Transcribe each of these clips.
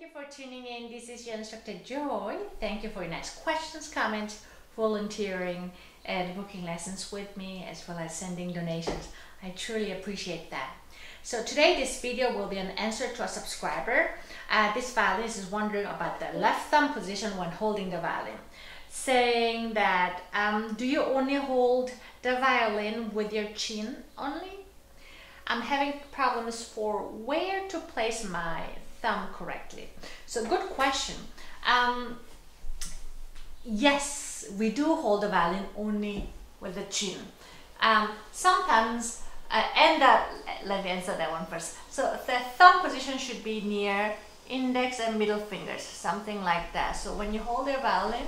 Thank you for tuning in. This is your instructor Joy. Thank you for your nice questions, comments, volunteering, and booking lessons with me, as well as sending donations. I truly appreciate that. So today this video will be an answer to a subscriber. This violinist is wondering about the left thumb position when holding the violin, saying that do you only hold the violin with your chin only? I'm having problems for where to place my thumb correctly. So good question. Yes, we do hold the violin only with the chin. Sometimes, let me answer that one first. So the thumb position should be near index and middle fingers, something like that. So when you hold your violin,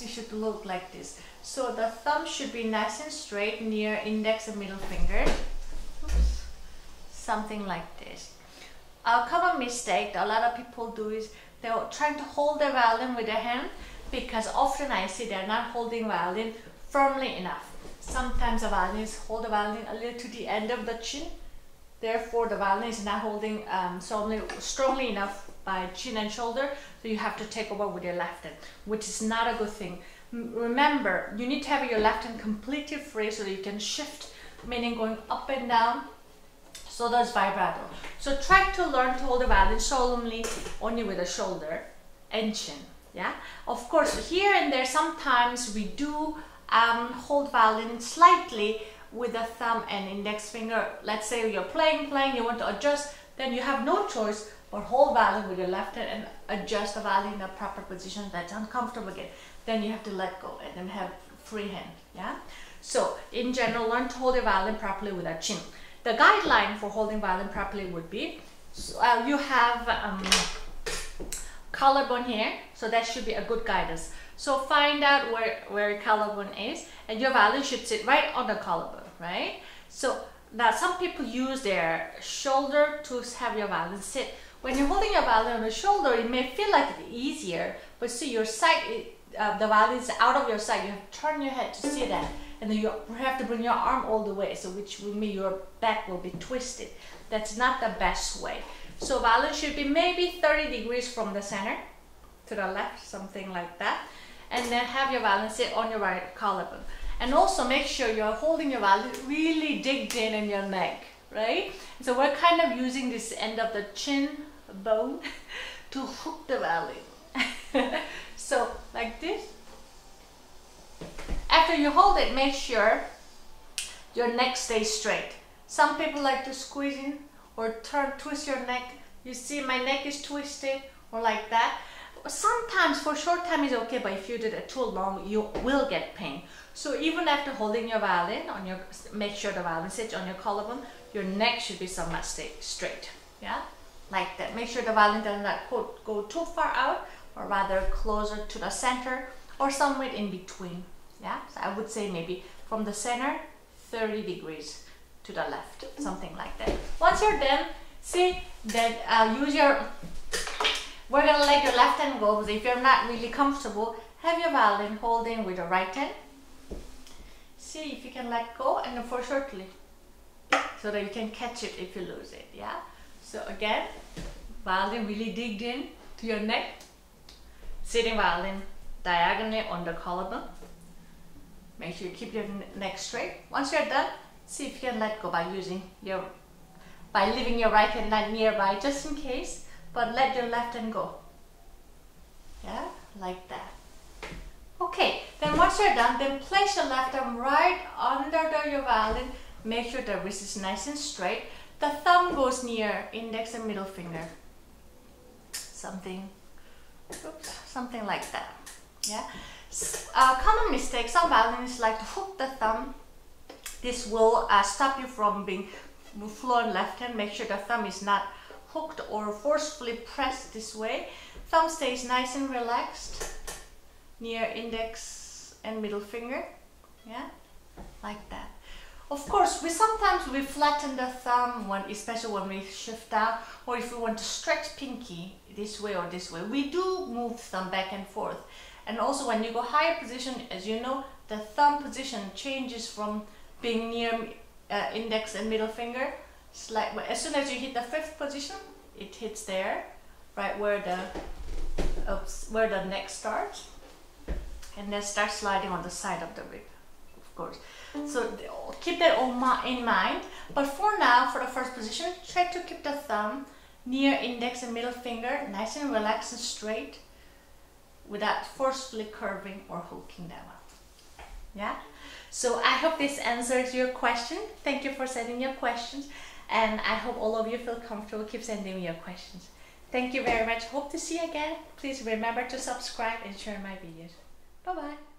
you should look like this. So the thumb should be nice and straight near index and middle finger. Oops. Something like this. A common mistake that a lot of people do is they're trying to hold their violin with their hand, because often I see they're not holding violin firmly enough. Sometimes the violinists hold the violin a little to the end of the chin, therefore the violin is not holding strongly enough by chin and shoulder, so you have to take over with your left hand, which is not a good thing. Remember, you need to have your left hand completely free so that you can shift, meaning going up and down, so does vibrato. So try to learn to hold the violin solemnly only with the shoulder and chin. Yeah, of course, here and there sometimes we do hold violin slightly with the thumb and index finger. Let's say you're playing, you want to adjust, then you have no choice but hold violin with your left hand and adjust the violin in the proper position that's uncomfortable again. Then you have to let go and then have free hand. Yeah. So in general, learn to hold the violin properly with a chin. The guideline for holding violin properly would be, you have collarbone here, so that should be a good guidance. So find out where your collarbone is, and your violin should sit right on the collarbone, right? So now some people use their shoulder to have your violin sit. When you're holding your violin on the shoulder, it may feel like it's easier, but see your side, the violin is out of your side. You have to turn your head to see that. And then you have to bring your arm all the way, so which will mean your back will be twisted. That's not the best way. So violin should be maybe 30 degrees from the center to the left, something like that. And then have your violin sit on your right collarbone. And also make sure you're holding your violin really digged in your neck, right? So we're kind of using this end of the chin bone to hook the violin. So like this. After you hold it, make sure your neck stays straight. Some people like to squeeze in or twist your neck. You see my neck is twisted, or like that. Sometimes for a short time is okay, but if you did it too long, you will get pain. So even after holding your violin, make sure the violin sits on your collarbone, your neck should be somewhat straight. Yeah, like that. Make sure the violin does not go too far out, or rather closer to the center, or somewhere in between. Yeah, so I would say maybe from the center, 30 degrees to the left, something like that. Once you're done, see that we're gonna let your left hand go, because if you're not really comfortable, have your violin holding with your right hand. See if you can let go, and for shortly, so that you can catch it if you lose it, yeah? So again, violin really digged in to your neck, sitting violin diagonally on the collarbone. Make sure you keep your neck straight. Once you're done, see if you can let go by leaving your right hand not nearby, just in case, but let your left hand go. Yeah, like that. Okay, then once you're done, then place your left arm right under your violin. Make sure the wrist is nice and straight. The thumb goes near index and middle finger. Something, oops, something like that. Yeah. Common mistake, some violinists like to hook the thumb. This will stop you from being fluent left hand. Make sure the thumb is not hooked or forcefully pressed this way. Thumb stays nice and relaxed near index and middle finger. Yeah, like that. Of course, sometimes we flatten the thumb, especially when we shift down, or if we want to stretch pinky this way or this way. We do move thumb back and forth. And also when you go higher position, as you know, the thumb position changes from being near index and middle finger. As soon as you hit the fifth position, it hits there. right where the neck starts, and then start sliding on the side of the whip, of course. So keep that in mind, but for now, for the first position, try to keep the thumb near index and middle finger nice and relaxed and straight without forcefully curving or hooking that one. Yeah? So I hope this answers your question. Thank you for sending your questions, and I hope all of you feel comfortable. Keep sending me your questions. Thank you very much. Hope to see you again. Please remember to subscribe and share my videos. Bye-bye.